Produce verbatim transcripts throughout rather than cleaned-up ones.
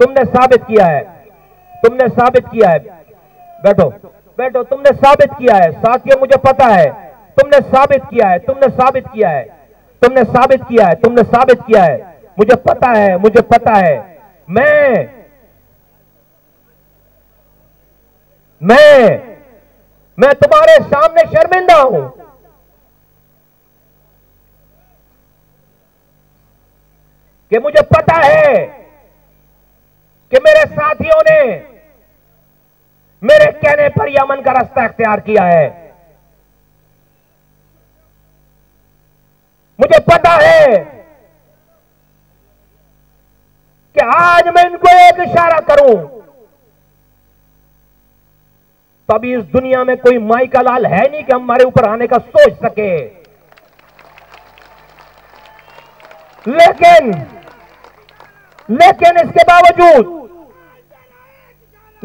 तुमने साबित किया है, तुमने साबित किया है, बैठो बैठो, तुमने साबित किया है साथियों, मुझे पता है तुमने साबित किया है, तुमने साबित किया है, तुमने साबित किया है, तुमने साबित किया है, मुझे पता है, मुझे पता है। मैं मैं मैं तुम्हारे सामने शर्मिंदा हूं, कि मुझे पता है कि मेरे साथियों ने मेरे कहने पर यमन का रास्ता अख्तियार किया है। मुझे पता है कि आज मैं इनको एक इशारा करूं तभी इस दुनिया में कोई माई का लाल है नहीं कि हमारे ऊपर आने का सोच सके। लेकिन लेकिन इसके बावजूद,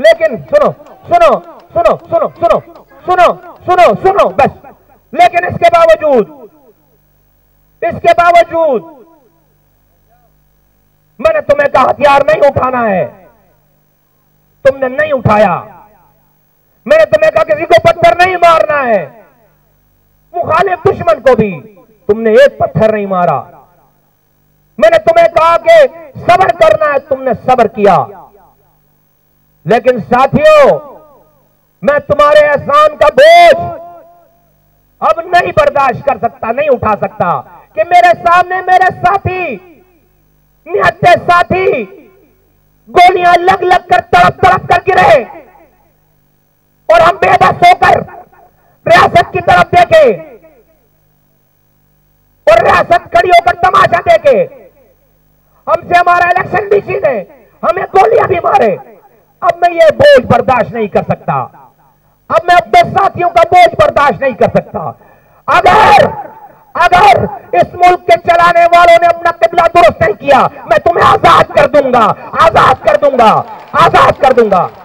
लेकिन सुनो सुनो सुनो सुनो सुनो सुनो सुनो सुनो बस, लेकिन इसके बावजूद, इसके बावजूद मैंने तुम्हें कहा हथियार नहीं उठाना है, तुमने नहीं उठाया। मैंने तुम्हें कहा किसी को पत्थर नहीं मारना है, मुखालिफ दुश्मन को भी तुमने एक पत्थर नहीं मारा। मैंने तुम्हें कहा कि सब्र करना है, तुमने सब्र किया। लेकिन साथियों, मैं तुम्हारे एहसान का बोझ अब नहीं बर्दाश्त कर सकता, नहीं उठा सकता कि मेरे सामने मेरे साथी, निहत्थे साथी गोलियां लग लग कर तड़प तड़प कर गिरे और हम बेबस होकर रियासत की तरफ देखे और रियासत खड़ी होकर तमाशा देखे। हमसे हमारा इलेक्शन भी छीने, हमें गोलियां भी मारे। अब मैं ये बोझ बर्दाश्त नहीं कर सकता, अब मैं अपने साथियों का बोझ बर्दाश्त नहीं कर सकता। अगर अगर इस मुल्क के चलाने वालों ने अपना किबला दुरुस्त नहीं किया, मैं तुम्हें आजाद कर दूंगा, आजाद कर दूंगा, आजाद कर दूंगा।